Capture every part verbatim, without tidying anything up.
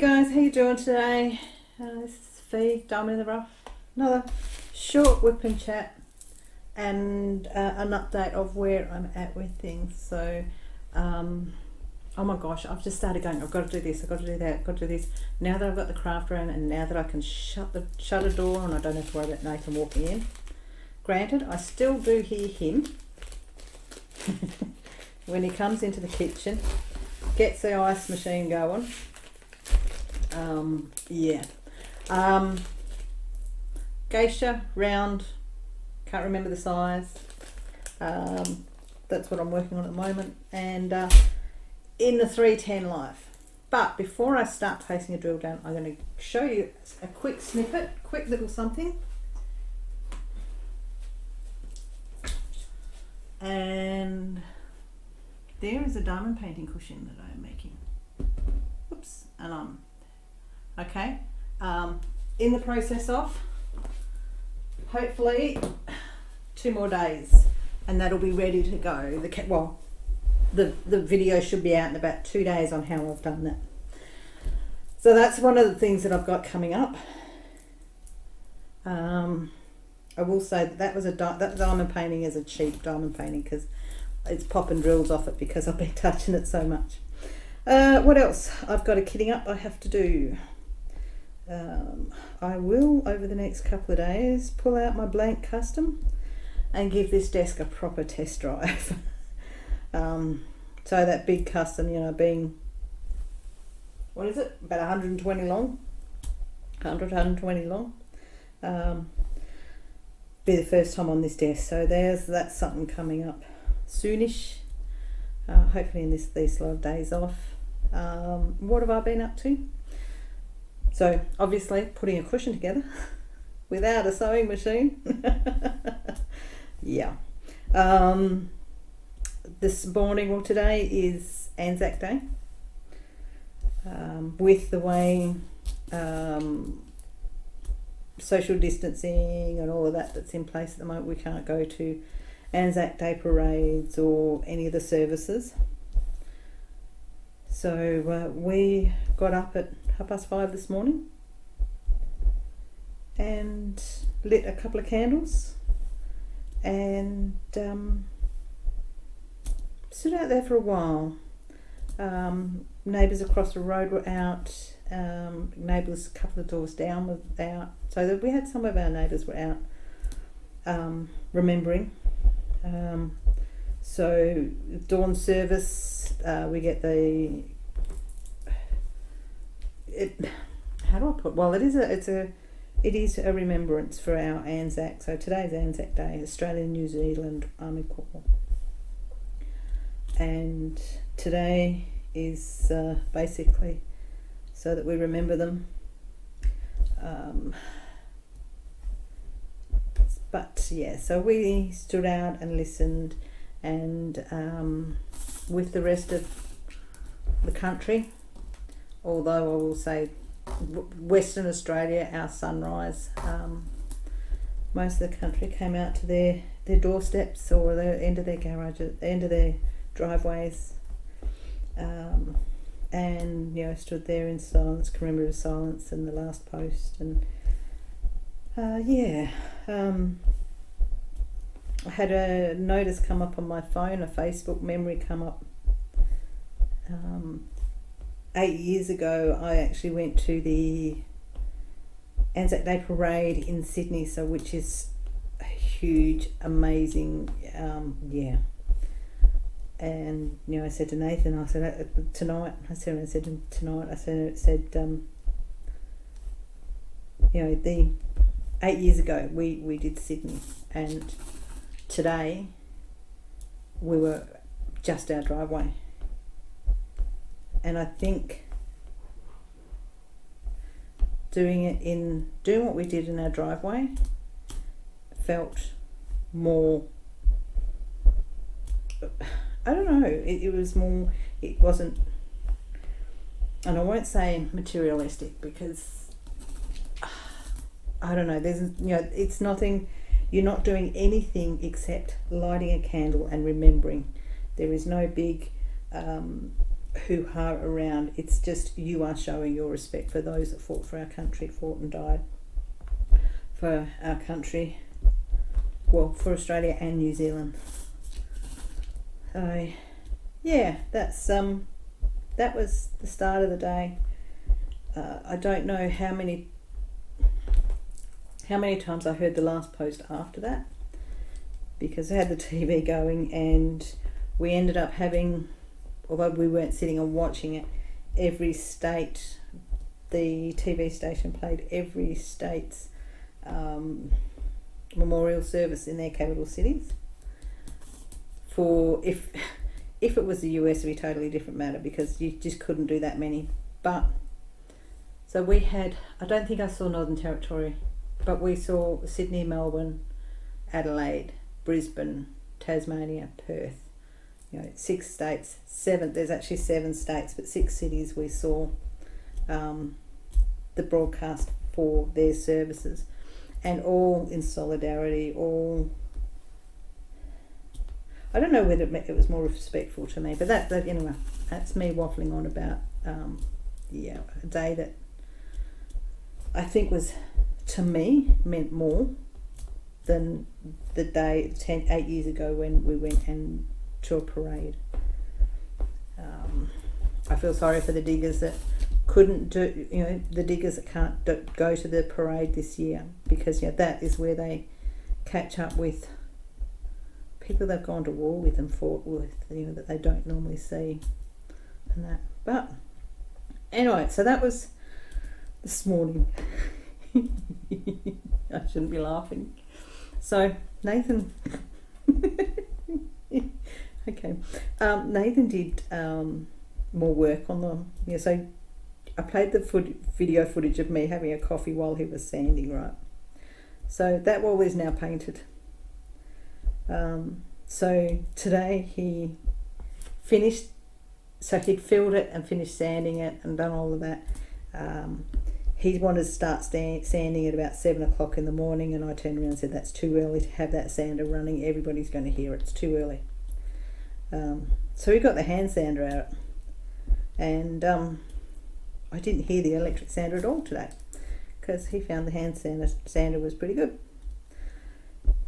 guys, how you doing today? Uh, this is Fee, Diamond in the Rough. Another short whipping chat and uh, an update of where I'm at with things. So, um, oh my gosh, I've just started going, I've got to do this, I've got to do that, I've got to do this. Now that I've got the craft room and now that I can shut the shut a door and I don't have to worry about Nathan walking in. Granted, I still do hear him when he comes into the kitchen, gets the ice machine going. Um, yeah, um, geisha, round, can't remember the size, um, that's what I'm working on at the moment, and uh, in the three ten life. But before I start placing a drill down, I'm going to show you a quick snippet, quick little something, and there is a diamond painting cushion that I'm making. Oops, and I'm okay um in the process of, hopefully two more days and that'll be ready to go. The well the the video should be out in about two days on how I've done that. So that's one of the things that I've got coming up. um I will say that, that was a di that diamond painting is a cheap diamond painting because it's popping drills off it because I've been touching it so much. Uh, what else? I've got a kitting up I have to do. Um, I will, over the next couple of days, pull out my blank custom and give this desk a proper test drive. um, so that big custom, you know, being, what is it? About one hundred and twenty long, one hundred, one hundred and twenty long. Um, be the first time on this desk. So there's, that's something coming up soonish. Uh, hopefully in this these slow days off. Um, what have I been up to? So obviously putting a cushion together without a sewing machine. Yeah. Um, this morning, well today is Anzac Day. Um, with the way um, social distancing and all of that that's in place at the moment, we can't go to Anzac Day parades or any of the services. So uh, we got up at half past five this morning and lit a couple of candles and um, stood out there for a while. Um, neighbours across the road were out, um, neighbours a couple of doors down were out, so that we had some of our neighbours were out um, remembering. Um, so dawn service, uh, we get the it, how do I put well it is a it's a it is a remembrance for our Anzac. So today's Anzac Day, Australian New Zealand Army Corps, and today is uh, basically so that we remember them. um, But yeah, so we stood out and listened, and um, with the rest of the country, although I will say Western Australia, our sunrise, um, most of the country came out to their, their doorsteps or the end of their garages, end of their driveways, um, and you know, stood there in silence, commemorative silence, and the last post, and Uh, yeah, um, I had a notice come up on my phone, a Facebook memory come up. Um, eight years ago, I actually went to the Anzac Day Parade in Sydney, so which is a huge, amazing, um, yeah. And you know, I said to Nathan, I said tonight, I said, I said tonight, I said, I said, um, you know, the Eight years ago, we, we did Sydney, and today we were just our driveway. And I think doing it in doing what we did in our driveway felt more. I don't know. It, it was more. It wasn't, and I won't say materialistic because. I don't know, there's, you know, it's nothing, you're not doing anything except lighting a candle and remembering. There is no big um, who are around. It's just you are showing your respect for those that fought for our country, fought and died for our country, well, for Australia and New Zealand. So yeah, that's um that was the start of the day. uh, I don't know how many how many times I heard the last post after that, because I had the T V going, and we ended up having, although we weren't sitting and watching it, every state, the T V station played every state's um, memorial service in their capital cities. For if if it was the U S, it would be a totally different matter, because you just couldn't do that many. But so we had, I don't think I saw Northern Territory, but we saw Sydney, Melbourne, Adelaide, Brisbane, Tasmania, Perth. You know, six states, seven, there's actually seven states, but six cities we saw um, the broadcast for their services, and all in solidarity, all, I don't know whether it was more respectful to me, but that, that anyway, that's me waffling on about, um, yeah, a day that I think was, to me, meant more than the day ten, eight years ago when we went and to a parade. Um, I feel sorry for the diggers that couldn't do, you know, the diggers that can't do, go to the parade this year, because, yeah, that is where they catch up with people they've gone to war with and fought with, you know, that they don't normally see and that. But anyway, so that was this morning. I shouldn't be laughing. So Nathan. Okay, um, Nathan did um, more work on them. Yeah, so I played the foot video footage of me having a coffee while he was sanding, right? So that wall is now painted. Um, so today he finished, so he'd filled it and finished sanding it and done all of that. Um, he wanted to start stand, sanding at about seven o'clock in the morning, and I turned around and said, that's too early to have that sander running. Everybody's going to hear it. It's too early. Um, so we got the hand sander out, and um, I didn't hear the electric sander at all today, because he found the hand sander, sander was pretty good.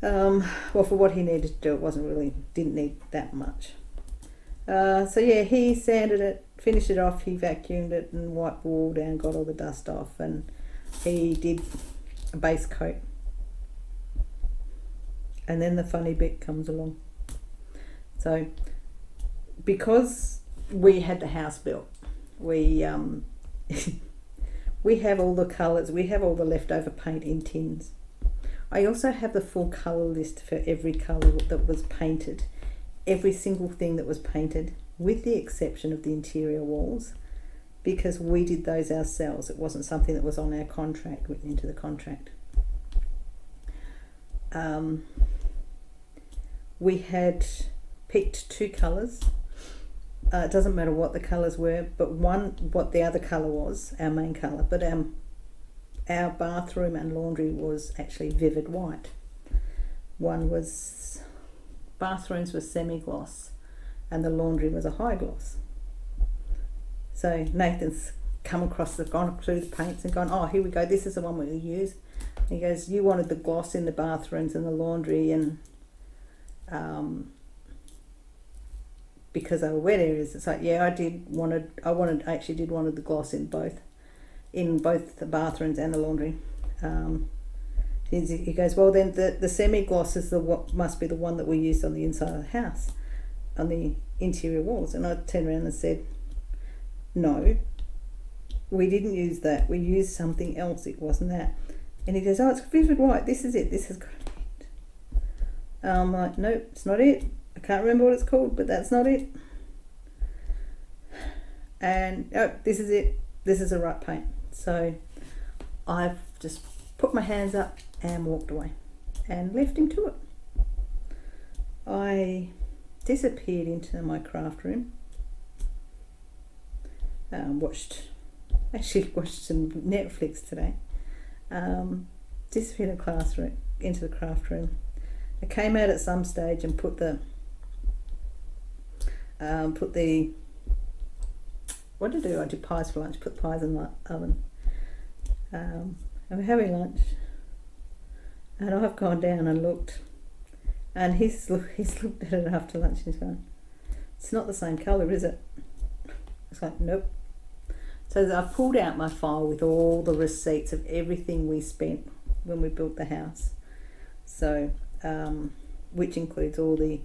Um, well, for what he needed to do, it wasn't really, didn't need that much. Uh, so yeah, he sanded it, finished it off, he vacuumed it and wiped the wall down, got all the dust off, and he did a base coat. And then the funny bit comes along. So, because we had the house built, we um, we have all the colours, we have all the leftover paint in tins. I also have the full colour list for every colour that was painted, every single thing that was painted, with the exception of the interior walls, because we did those ourselves. It wasn't something that was on our contract, written into the contract. Um, we had picked two colours. Uh, it doesn't matter what the colours were, but one, what the other colour was, our main colour, but our, our bathroom and laundry was actually vivid white. One was, bathrooms was semi-gloss, and the laundry was a high gloss. So Nathan's come across, the, gone through the paints and gone, oh, here we go, this is the one we use. And he goes, you wanted the gloss in the bathrooms and the laundry, and um, because they were wet areas, it's like, yeah, I did wanted, I wanted, I actually did wanted the gloss in both, in both the bathrooms and the laundry. Um, he goes, well, then the, the semi-gloss is the what must be the one that we used on the inside of the house, on the interior walls. And I turned around and said, no, we didn't use that. We used something else. It wasn't that. And he goes, oh, it's vivid white. This is it. This is great. I'm like, nope, it's not it. I can't remember what it's called, but that's not it. And oh, this is it. This is the right paint. So I've just put my hands up and walked away and left him to it. I disappeared into my craft room. Um, watched, actually watched some Netflix today. Um, disappeared in the classroom, into the craft room. I came out at some stage and put the um, put the what did I do? I did pies for lunch, put pies in the oven. Um, and we're having lunch, and I've gone down and looked, and he's, look, he's looked at it after lunch and he's gone, it's not the same colour, is it? It's like, nope. So I've pulled out my file with all the receipts of everything we spent when we built the house. So, um, which includes all the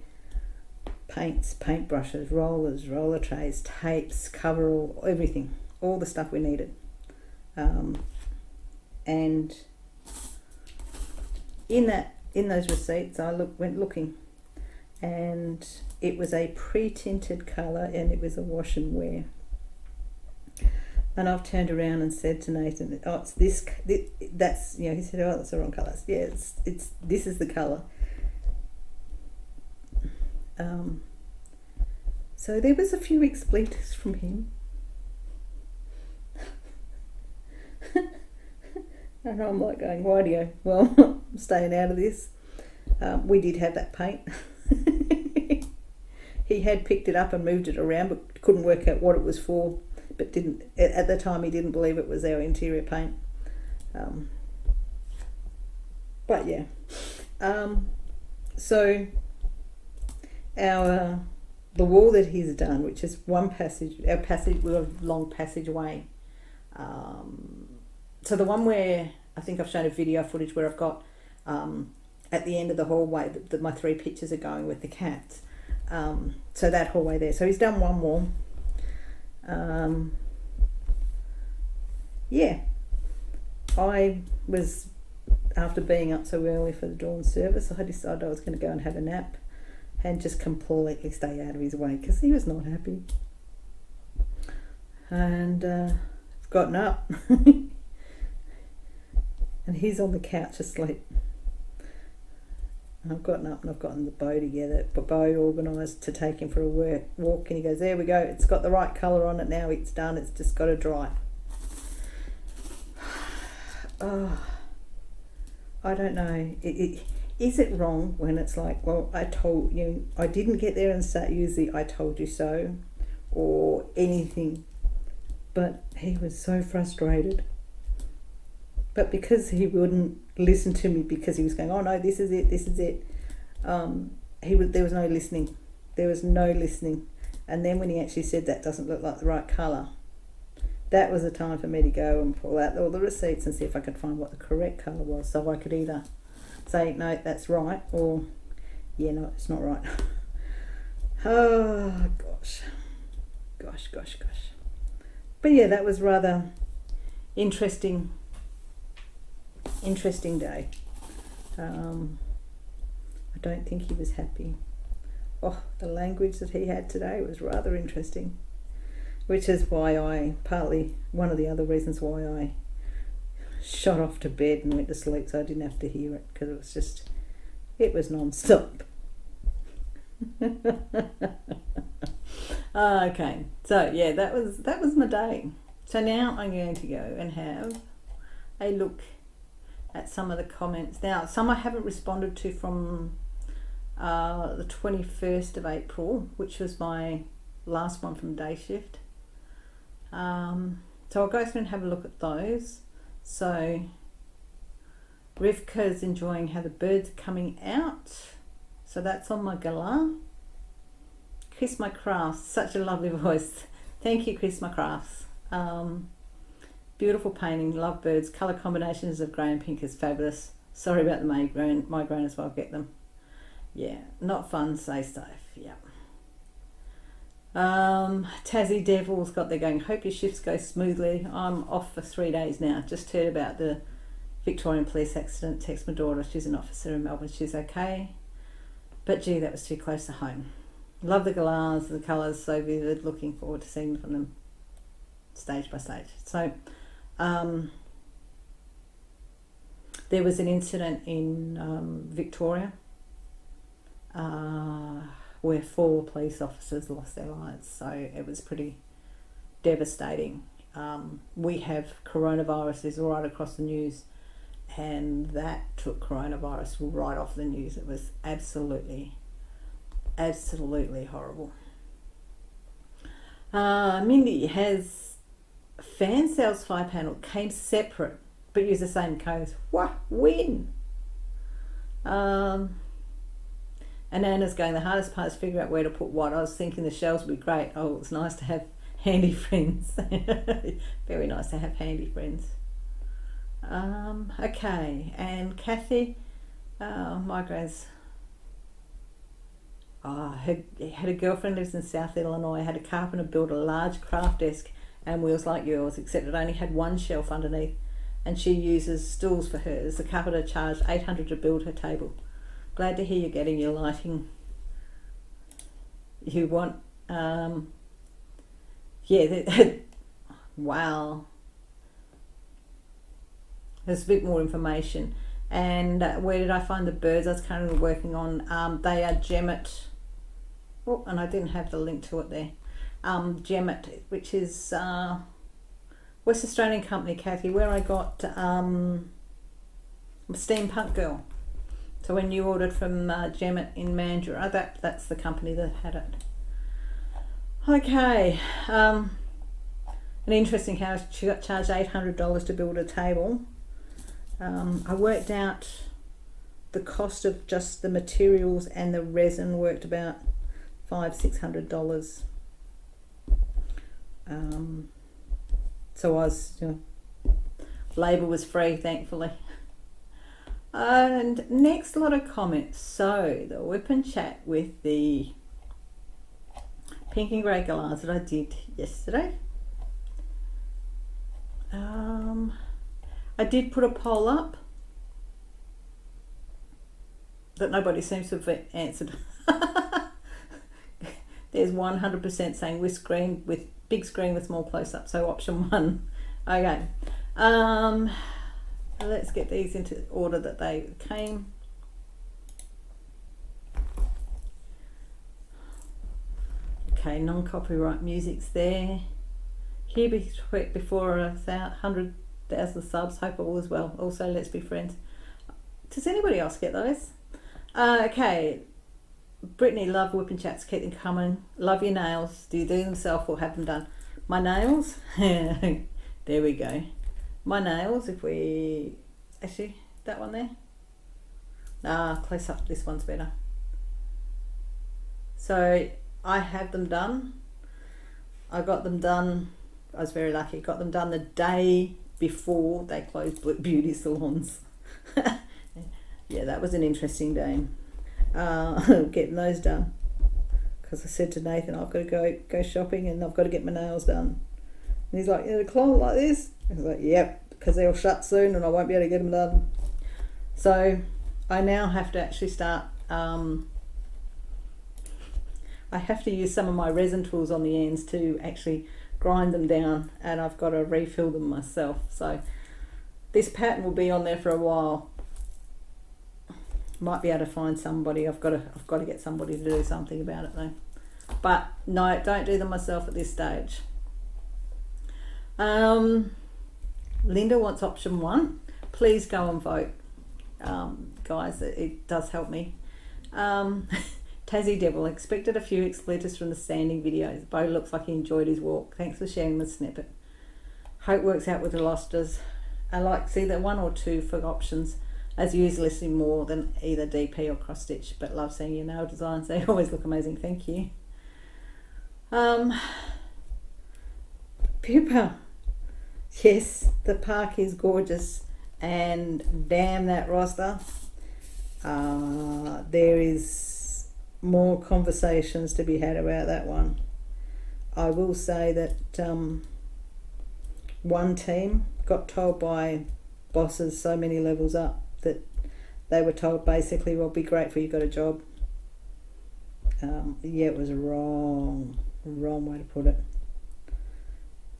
paints, paintbrushes, rollers, roller trays, tapes, coverall, everything, all the stuff we needed. Um, and in that, in those receipts, I look, went looking, and it was a pre-tinted colour, and it was a wash and wear. And I've turned around and said to Nathan, "Oh, it's this. this that's you know." He said, "Oh, that's the wrong colour." Yeah, it's it's this is the colour. Um, so there was a few expletives from him, and I'm like going, "Why do you?" Well, I'm staying out of this. Um, we did have that paint. He had picked it up and moved it around, but couldn't work out what it was for. But didn't at the time he didn't believe it was our interior paint. Um, but yeah, um, so our the wall that he's done, which is one passage, our passage, we have a long passageway. Um, so the one where I think I've shown a video footage where I've got um, at the end of the hallway that, that my three pictures are going with the cats. Um, so that hallway there. So he's done one wall. Um, yeah, I was, after being up so early for the dawn service, I decided I was going to go and have a nap and just completely stay out of his way because he was not happy. And uh, I've gotten up and he's on the couch asleep. I've gotten up and I've gotten the bow together, but bow organised to take him for a work, walk, and he goes, there we go, it's got the right colour on it now, it's done, it's just got to dry. Oh, I don't know. It, it, is it wrong when it's like, well, I told you, I didn't get there and start using the I told you so or anything, but he was so frustrated. But because he wouldn't listen to me, because he was going, oh no, this is it, this is it, um, he would, there was no listening. There was no listening. And then when he actually said that doesn't look like the right colour, that was the time for me to go and pull out all the receipts and see if I could find what the correct colour was, so I could either say, no, that's right, or, yeah, no, it's not right. Oh, gosh. Gosh, gosh, gosh. But yeah, that was rather interesting. Interesting day. Um, I don't think he was happy. Oh, the language that he had today was rather interesting, which is why I, partly one of the other reasons why I shot off to bed and went to sleep so I didn't have to hear it, because it was just, it was non-stop. Okay, so yeah, that was, that was my day. So now I'm going to go and have a look at some of the comments. Now, some I haven't responded to from uh, the twenty-first of April, which was my last one from day shift. Um, so I'll go through and have a look at those. So Rivka's enjoying how the birds are coming out. So that's on my galah. Chris My Crafts, such a lovely voice. Thank you, Chris My Crafts. Um, Beautiful painting, love birds, colour combinations of grey and pink is fabulous. Sorry about the migraine, migraine as well, get them. Yeah, not fun, say safe, yeah. Um, Tassie Devil's got there going, hope your shifts go smoothly. I'm off for three days now. Just heard about the Victorian police accident. Text my daughter, she's an officer in Melbourne, she's okay. But gee, that was too close to home. Love the galahs, the colours, so vivid, looking forward to seeing from them stage by stage. So, Um, there was an incident in um, Victoria uh, where four police officers lost their lives, so it was pretty devastating. Um, we have coronavirus is right across the news, and that took coronavirus right off the news. It was absolutely, absolutely horrible. Uh, Mindy has fan sales fire panel came separate but use the same codes. What? When? Um, and Anna's going, the hardest part is figuring out where to put what. I was thinking the shelves would be great. Oh, it's nice to have handy friends. Very nice to have handy friends. Um, okay, and Kathy, uh, migraines. Oh, her, had a girlfriend lives in South Illinois, had a carpenter build a large craft desk and wheels like yours, except it only had one shelf underneath, and she uses stools for hers. The carpenter charged eight hundred dollars to build her table. Glad to hear you're getting your lighting you want. Um, yeah, they, wow. There's a bit more information. And uh, where did I find the birds I was currently working on? Um, they are Gem-Met. Oh, and I didn't have the link to it there. Um, Gem-Met, which is uh, West Australian company, Kathy, where I got um, Steampunk Girl. So when you ordered from uh, Gem-Met in Mandurah, that, that's the company that had it. Okay. Um, an interesting house. She got charged eight hundred dollars to build a table. Um, I worked out the cost of just the materials and the resin worked about five, six hundred dollars. Um, so I was, you know, labour was free, thankfully. And next lot of comments. So the whip and chat with the pink and grey galahs that I did yesterday. Um. I did put a poll up that nobody seems to have answered. There's one hundred percent saying with screen with big screen with small close-up. So option one. Okay. Um, let's get these into order that they came. Okay, non-copyright music's there. Here before a hundred. thousand subs, hope all is well. Also, let's be friends. Does anybody else get those? Uh, okay, Brittany, love whip and chats, keep them coming. Love your nails. Do you do themselves or have them done? My nails, there we go. My nails, if we actually that one there. Ah, close up, this one's better. So, I have them done. I got them done. I was very lucky, got them done the day before they closed beauty salons. Yeah, that was an interesting day, uh, getting those done, because I said to Nathan, I've got to go go shopping and I've got to get my nails done, and he's like, you know, clone like this? I was like, yep, because they'll shut soon and I won't be able to get them done. So I now have to actually start, um, I have to use some of my resin tools on the ends to actually grind them down, and I've got to refill them myself. So this pattern will be on there for a while. Might be able to find somebody. I've got to I've got to get somebody to do something about it though. But no, don't do them myself at this stage. Um, Linda wants option one. Please go and vote, um, guys. It, it does help me. Um, Tassie Devil, expected a few expletives from the sanding videos. Bo looks like he enjoyed his walk. Thanks for sharing the snippet. Hope works out with the losters. I like to see that one or two for options, as used listening more than either D P or cross stitch, but love seeing your nail designs. They always look amazing. Thank you. Um, Pippa, yes, the park is gorgeous, and damn that roster. Uh, there is more conversations to be had about that one. I will say that um, one team got told by bosses so many levels up that they were told basically, well, be grateful you got a job. Um, yeah, it was a wrong, wrong way to put it.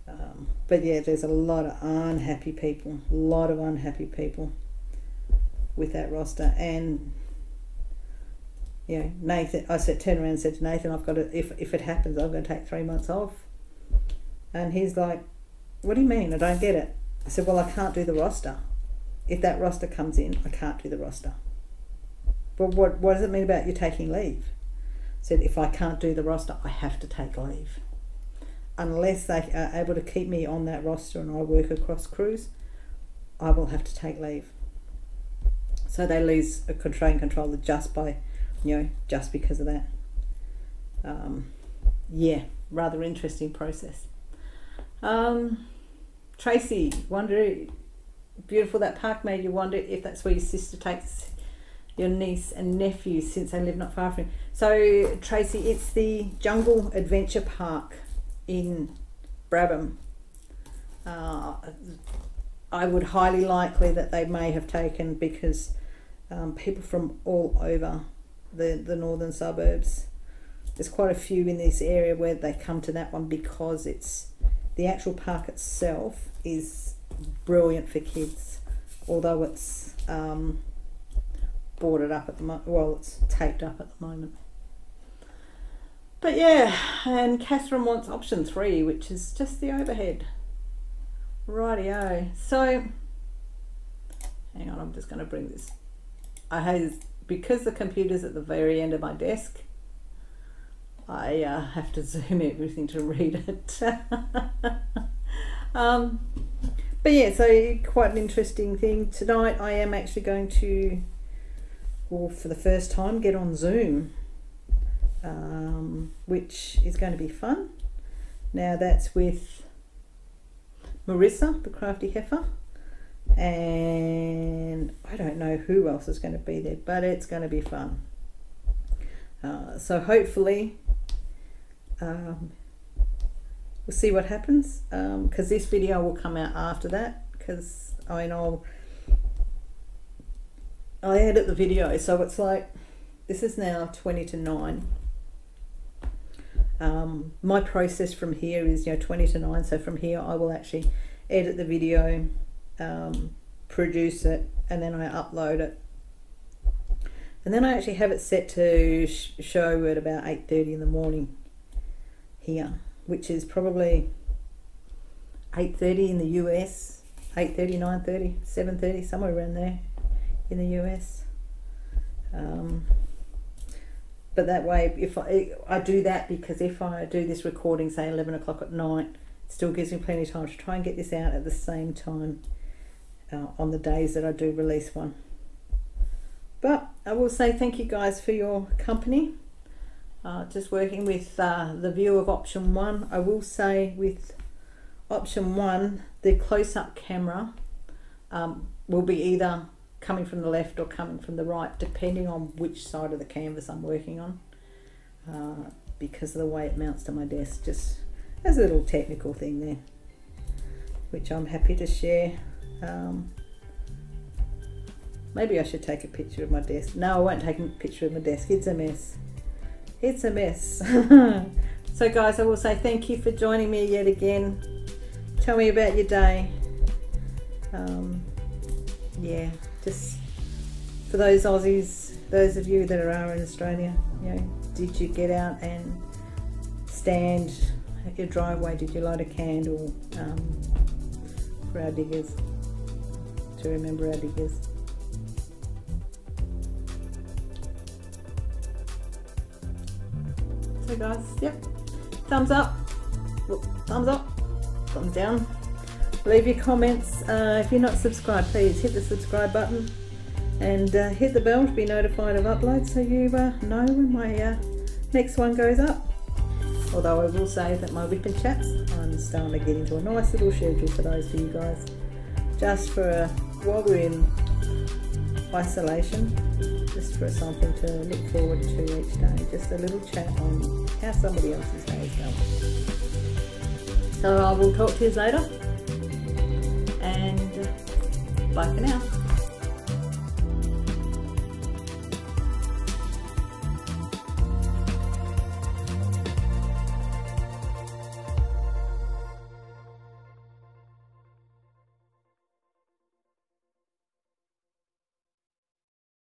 Um, but yeah, there's a lot of unhappy people, a lot of unhappy people with that roster. And you know, Nathan, I said, turned around and said to Nathan, I've got to, if, if it happens, I'm going to take three months off. And he's like, what do you mean? I don't get it. I said, well, I can't do the roster. If that roster comes in, I can't do the roster. But what, what does it mean about you taking leave? I said, if I can't do the roster, I have to take leave. unless they are able to keep me on that roster and I work across crews, I will have to take leave. So they lose a train controller just by, you know, just because of that. Um, yeah, rather interesting process. Um, Tracy, wonder, beautiful that park made you wonder if that's where your sister takes your niece and nephew since they live not far from you. So Tracy, it's the Jungle Adventure Park in Brabham. Uh, I would highly likely that they may have taken, because um, people from all over the, the northern suburbs, there's quite a few in this area where they come to that one, because it's the actual park itself is brilliant for kids, although it's um, boarded up at the moment, well, it's taped up at the moment. But yeah, and Catherine wants option three, which is just the overhead. Rightio. So, hang on, I'm just going to bring this. I have, because the computer's at the very end of my desk, I uh, have to zoom everything to read it. um, but yeah, so quite an interesting thing. Tonight I am actually going to, well, for the first time, get on Zoom, um, which is going to be fun. Now that's with Marissa the Crafty Heifer, and I don't know who else is going to be there, but it's going to be fun. Uh, so hopefully um, we'll see what happens, because um, this video will come out after that, because I know I edit the video, so it's like this is now twenty to nine. Um, my process from here is, you know, twenty to nine, so from here I will actually edit the video, um, produce it, and then I upload it, and then I actually have it set to sh show at about eight thirty in the morning here, which is probably eight thirty in the U S, eight thirty, nine thirty, seven thirty, somewhere around there in the U S. um, But that way, if I, I do that, because if I do this recording, say eleven o'clock at night, it still gives me plenty of time to try and get this out at the same time uh, on the days that I do release one. But I will say thank you guys for your company. Uh, just working with uh, the view of option one. I will say with option one, the close-up camera um, will be either coming from the left or coming from the right, depending on which side of the canvas I'm working on, uh, because of the way it mounts to my desk, just as a little technical thing there, which I'm happy to share. Um, maybe I should take a picture of my desk. No, I won't take a picture of my desk, it's a mess. It's a mess. So guys, I will say thank you for joining me yet again. Tell me about your day. Um, yeah. Just for those Aussies, those of you that are in Australia, you know, did you get out and stand at your driveway? Did you light a candle um, for our diggers, to remember our diggers? So guys, yep, thumbs up, thumbs up, thumbs down. Leave your comments. Uh, if you're not subscribed, please hit the subscribe button, and uh, hit the bell to be notified of uploads, so you uh, know when my uh, next one goes up. Although I will say that my whip and chats, I'm starting to get into a nice little schedule for those for you guys, just for a, while we're in isolation, just for something to look forward to each day, just a little chat on how somebody else's day is going. So I will talk to you later. And bye for now.